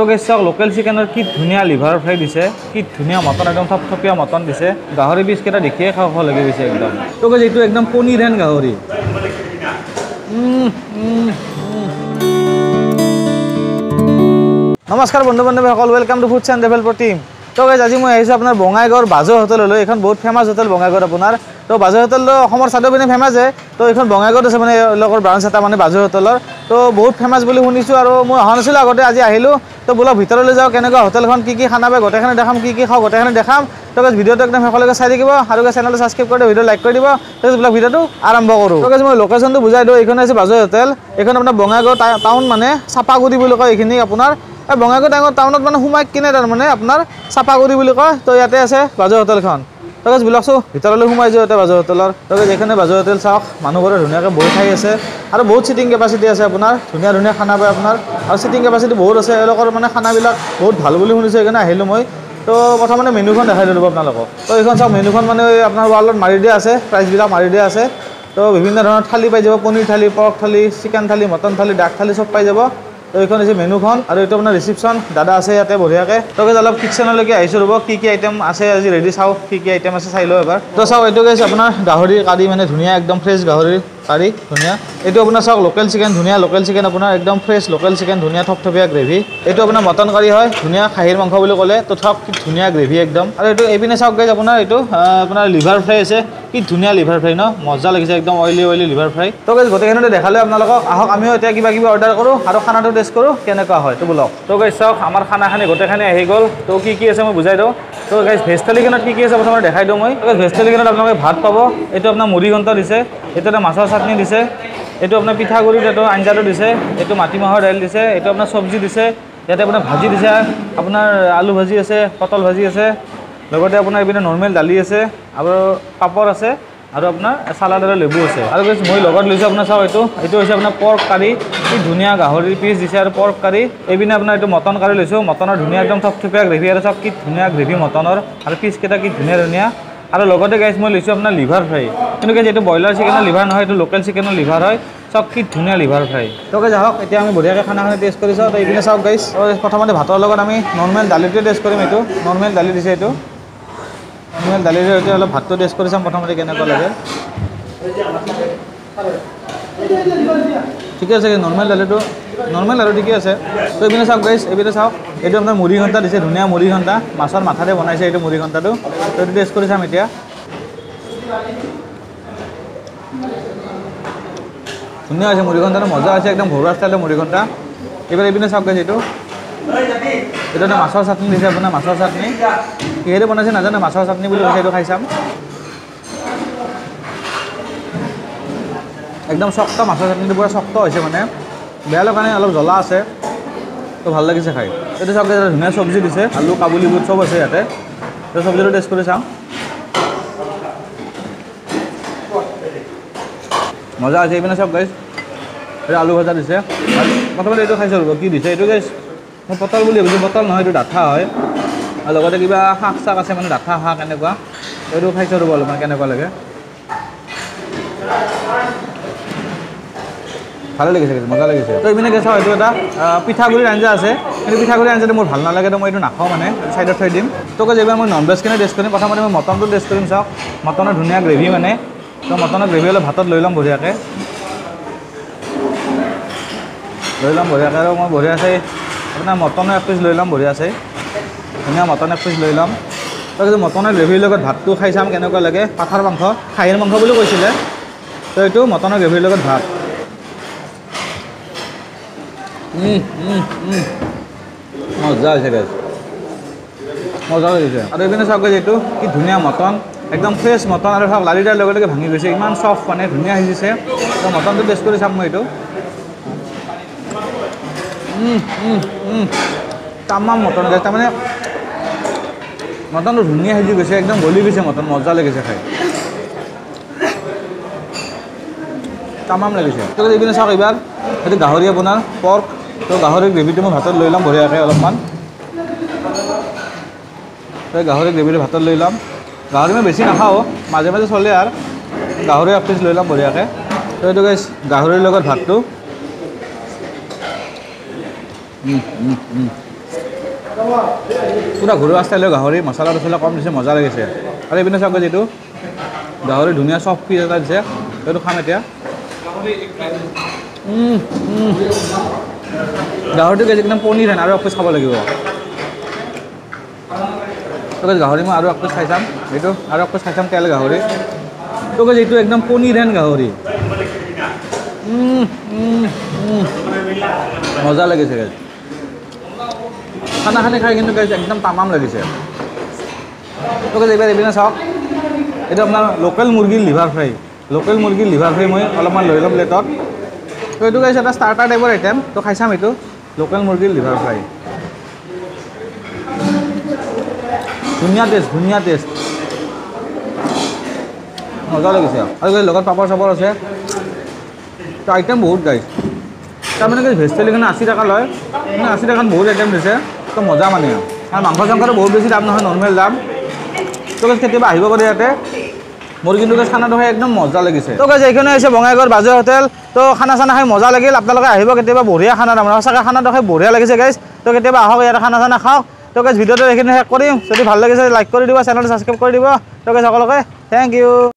तो guys sah local chicken और की धुनिया liver fry दिसे की धुनिया मटन एकदम थप थपिया मटन दिसे गाहरी भी इसके ना देखिए खा खा लगे दिसे एकदम। तो guys itu एकदम कोनी रहन गाहरी। नमस्कार बंधु-बान्धव welcome to food and developer team. तो guys আজি মই আইছো আপোনাৰ বঙাইগৰ বাজো হোটেল লৈ এখন বহুত ফেমাস হোটেল বঙাইগৰ আপোনাৰ। তো বাজো হোটেল অসমৰ সাদবিনে ফেমাস হয়। তো এখন বঙাইগৰ আছে মানে লগৰ ব্ৰাঞ্চ এটা মানে বাজো হোটেলৰ। তো বহুত ফেমাস বুলি শুনিছো আৰু মই হানছিল আগতে আজি আহিলো। তো বোলা ভিতৰলৈ যাও কেনেকুৱা হোটেলখন কি কি খানা পায় গটেখানে দেখাম কি কি খাও গটেখানে দেখাম। তো guys ভিডিওটো একদম সকলোকে চাই দিব আৰু guys চেনেলটো সাবস্ক্ৰাইব কৰি ভিডিও লাইক কৰি দিব। তো বোলা ভিডিওটো আৰম্ভ কৰো। তো guys মই লোকেশনটো বুজাই দিও এখন আছে বাজো হোটেল এখন আপোনাৰ বঙাইগৰ টাউন মানে চাপাগুৰি বুলি কয় এখিনি আপোনাৰ বঙাইগাঁও ডাঙৰ টাউনত মানে হুমাই কিনে তাৰ মানে আপোনাৰ চাপাগুৰি বুলি কয়। তো ইয়াতে আছে বাজো হোটেলখন। তো guys বিলাকছো ভিতৰলৈ হুমাই যাও এটা বাজো হোটেলৰ। তো guys এখানে বাজো হোটেল চাওক মানুহবোৰে ধুনিয়াকৈ বহি খাই আছে আৰু বহুত সিটিং কেপাসিটি আছে আপোনাৰ ধুনিয়া ধুনিয়া খানা পায় আপোনাৰ আৰু সিটিং কেপাসিটি বহুত আছে এলকৰ মানে খানাবিলাক বহুত ভাল বুলি শুনিছো এখানে আহিলো মই। তো প্ৰথমতে মেনুখন দেখাই দিলো আপোনালোকক। তো এইখন চাওক মেনুখন মানে আপোনাৰ ৱালত মাৰি দিয়া আছে প্ৰাইচবিলাক মাৰি দিয়া আছে। তো বিভিন্ন ধৰণৰ থালি পাই যাব paneer thali pork thali chicken thali mutton thali duck thali সব পাই যাব। তো এখন আছে মেনুখন আৰু এটা আপোনাৰ ৰিসেপচন দাদা আছে ইয়াতে বঢ়িয়াকে। তো guys অলপ কিচেনলৈকে আহিছো ৰব কি কি আইটেম আছে আজি ৰেডি চাও কি কি আইটেম আছে চাই লও এবাৰ। তো চাও এইটো guys আপোনাৰ গাহৰি কাৰি মানে ধুনিয়া একদম ফ্ৰেছ গাহৰি কাৰি ধুনিয়া। এইটো আপোনাৰ চাওক লোকেল চিকেন ধুনিয়া লোকেল চিকেন আপোনাৰ একদম ফ্ৰেছ লোকেল চিকেন ধুনিয়া থপথপিয়া গ্ৰেভি। এইটো আপোনাৰ মটন কাৰি হয় ধুনিয়া খাহীৰ মাংস বুলি ক'লে। তো থপ কি ধুনিয়া গ্ৰেভি একদম। আৰু এইটো এপিনে চাওক guys আপোনাৰ এইটো আপোনাৰ লিভাৰ ফ্ৰাই আছে কি ধুনিয়া লিভাৰ ফ্ৰাই ন মজা লাগিছে একদম অইলি অইলি লিভাৰ ফ্ৰাই। তো guys গটেখানে দেখালে আপোনালোকক আহক আমিও এটা কিবা কিবা অৰ্ডাৰ কৰো আৰু খানাটো টেষ্ট কৰো কেনেকুৱা হয়। তো বলক। তো guys চাওক আমাৰ খানাখানে গটেখানে আহি গ'ল। তো কি কি আছে মই বুজাই দিও। তো guys ভেজ থালিখনত কি কি আছে প্ৰথমে দেখাই দিও মই। তো ভেজ থালিখনত আপোনালোকে ভাত পাব এইটো আপোনাৰ মুড়ি ঘণ্ট দিছে এইটো এটা মাছৰ চাটনি দিছে এইটো আপোনাৰ পিঠাগুড়ি এইটো আঞ্জাটো দিছে এইটো মাটিমাহৰ দাইল দিছে এইটো আপোনাৰ সবজি দিছে ইয়াতে আপোনাৰ ভাজি দিছে আপোনাৰ আলু ভাজি আছে পটল ভাজি আছে লগতে আপোনাৰ এবিনে নৰ্মেল দালি আছে আৰু পাপৰ আছে আৰু আপোনাৰ সালাড আৰু লেবু আছে। আৰু guys মই লগত লৈছো আপোনাৰ চাও এইটো এইটো হৈছে আপোনাৰ পৰ্ক কাৰি কি ধুনিয়া গাহৰি পিচ দিছে আৰু পৰ্ক কাৰি এবিনে আপোনাৰ এইটো মটন কাৰি লৈছো মটনৰ ধুনিয়া একদম থপথপিয়া গ্ৰেভি আৰু সব কি ধুনিয়া গ্ৰেভি মটনৰ আৰু পিচ কেটা কি ধুনিয়া ধুনিয়া। আৰু লগতে guys মই লৈছো আপোনাৰ লিভাৰ ফ্ৰাই কিন্তু guys এইটো বয়লাৰ চিকেনৰ লিভাৰ নহয় এইটো লোকেল চিকেনৰ লিভাৰ হয় সব কি ধুনিয়া লিভাৰ ফ্ৰাই। তো guys আহক এতিয়া আমি বঢ়িয়াকৈ খানাখন টেষ্ট কৰি চাও। তো এবিনে চাওক guys প্ৰথমতে ভাতৰ লগত আমি নৰ্মেল দালিটো টেষ্ট কৰিম এইটো নৰ্মেল দালি দিছে এইটো নৰ্মেল দালিৰ সৈতে অলপ ভাতটো টেষ্ট কৰি চাম প্ৰথমতে কেনেকুৱা লাগে। ঠিকে আছে নৰ্মেল দালিটো নৰ্মেল আৰু ঠিকে আছে। তো এইপিনে চাওক গাইজ এইপিনে চাওক এইটো আপোনাৰ মুড়ি ঘণ্টা দিছে ধুনীয়া মুড়ি ঘণ্টা মাছৰ মাথাৰে বনাইছে এইটো মুড়ি ঘণ্টাটো। তো এইটো টেষ্ট কৰি চাম এতিয়া ধুনীয়া আছে মুড়ি ঘণ্টাটো মজা আছে একদম ঘৰুৱা ষ্টাইলৰ মুড়ি ঘণ্টা। এইবাৰ এইপিনে চাওক গাইজ এইটো এইটো এটা মাছৰ চাটনি দিছে আপোনাৰ মাছৰ চাটনি কিহেৰে বনাইছে নাজানো মাছৰ চাটনি বুলি কৈছে এইটো খাই চাম একদম শক্ত মাছৰ চাটনিটো পুৰা শক্ত হৈছে মানে বেয়া লগা নাই অলপ জ্বলা আছে। তো ভাল লাগিছে খাই। এইটো চাওক ধুনীয়া চব্জি দিছে আলু কাবুলি বুট চব আছে ইয়াতে। তো চব্জিটো টেষ্ট কৰি চাওঁ মজা আছে। এইপিনে চাওক গাইজ এইটো আলু ভাজা দিছে প্ৰথমতে এইটো খাইছোঁ কি দিছে এইটো গাইজ মই পটল বুলি ভাবিছোঁ পটল নহয় এইটো ডাঠা হয় আৰু লগতে কিবা শাক চাক আছে মানে ডাঠা শাক এনেকুৱা। এইটো খাইছোঁ ৰ'ব অলপমান কেনেকুৱা লাগে ভালে লাগিছে মজা লাগিছে। তো এইপিনে চাওঁ এইটো এটা পিঠাগুড়িৰ আঞ্জা আছে কিন্তু পিঠাগুড়িৰ আঞ্জাটো মোৰ ভাল নালাগে তো মই এইটো নাখাওঁ মানে ছাইডত থৈ দিম। তো কৈছে এইবাৰ মই ননভেজখিনি টেষ্ট কৰিম প্ৰথমতে মই মটনটো টেষ্ট কৰিম চাওক মটনৰ ধুনীয়া গ্ৰেভি মানে। তো মটনৰ গ্ৰেভি অলপ ভাতত লৈ ল'ম বঢ়িয়াকৈ লৈ ল'ম বঢ়িয়াকৈ আৰু মই বঢ়িয়া চাই আপোনাৰ মটনৰ এক পিচ লৈ ল'ম বঢ়িয়া চাই ধুনীয়া মটন এক পিচ লৈ ল'ম। তো কিন্তু মটনৰ গ্ৰেভীৰ লগত ভাতটো খাই চাম কেনেকুৱা লাগে পাঠাৰ মাংস খাহীৰ মাংস বুলি কৈছিলে। তো এইটো মটনৰ গ্ৰেভীৰ লগত ভাত মজা হৈছে গাইজ মজা লাগিছে। আৰু এইপিনে চাওক গাইজ এইটো কি ধুনীয়া মটন একদম ফ্ৰেছ মটন আৰু চাওক লাৰি দিয়াৰ লগে লগে ভাঙি গৈছে ইমান চফ্ট মানে ধুনীয়া সিজিছে। তো মটনটো টেষ্ট কৰি চাম মই এইটো তামাম মটন গাইজ তাৰমানে মটনটো ধুনীয়া সিজি গৈছে একদম গলি গৈছে মটন মজা লাগিছে খাই তামাম লাগিছে। তো এইপিনে চাওক এইবাৰ এইটো গাহৰি আপোনাৰ পৰ্ক। তো গাহৰিৰ গ্ৰেভিটো মই ভাতত লৈ ল'ম বঢ়িয়াকৈ অলপমান। তো গাহৰিৰ গ্ৰেভিটো ভাতত লৈ ল'ম গাহৰি মই বেছি নাখাওঁ মাজে মাজে চলে আৰু গাহৰি এক পিচ লৈ ল'ম বঢ়িয়াকৈ। তো এইটো গাইজ গাহৰিৰ লগত ভাতটো পুৰা ঘৰুৱা ষ্টাইলৰ গাহৰি মছলা মছলা কম দিছে মজা লাগিছে আৰু এবিনা চাওক যেটো গাহৰি ধুনিয়া সব কি এটা দিছে সেইটো খাম এতিয়া গাহৰিটো একদম পনীৰ হেন আৰু একপিছ খাব লাগিব তোকে গাহৰি মই আৰু একপিছ খাইছাম এইটো আৰু একপিছ খাইছাম তেল গাহৰি তোকে যেটো একদম পনীৰ হেন গাহৰি মজা লাগিছে গাইজ খানা খানি খাই কিন্তু গাইজ একদম তামাম লাগিছে তোকে এইবাৰ এবিনা চাওক এইটো আপোনাৰ লোকেল মুৰ্গীৰ লিভাৰ ফ্ৰাই লোকেল মুৰ্গীৰ লিভাৰ ফ্ৰাই মই অলপমান লৈ ল'ম প্লেটত তো এইটো গাইজ এটা স্টাৰ্টাৰ টাইপৰ আইটেম তো খাইছাম এইটো লোকেল মুৰ্গীৰ লিভাৰ ফ্ৰাই ধুনীয়া টেষ্ট মজা লাগিছে আৰু লগত পাপৰ চাপৰ আছে তো আইটেম বহুত গাইজ তাৰমানে গাইজ ভেজ থালি কাৰণে 80 টকা লয় মানে 80 টকাত বহুত আইটেম দিছে তো মজা মানে আৰু মাংস চাংসৰ বহুত বেছি দাম নহয় নৰ্মেল দাম তো গাইজ কেতিয়াবা আহিব পাৰে ইয়াতে মোৰ কিন্তু গাইজ খানাটো খাই একদম মজা লাগিছে তো গাইজ এইখানে হৈছে বঙাইগাঁৱৰ বাজে হোটেল তো খানা চানা খাই মজা লাগিল আপোনালোকে আহিব কেতিয়াবা বঢ়িয়া খানা দাম সঁচাকৈ খানাটো খাই বঢ়িয়া লাগিছে গাইজ তো কেতিয়াবা আহক ইয়াতে খানা চানা খাওক তো গাইজ ভিডিঅ'টো এইখিনি শেষ কৰিম যদি ভাল লাগিছে লাইক কৰি দিব চেনেলটো ছাবস্ক্ৰাইব কৰি দিব তো গাইজ সকলোকে থেংক ইউ।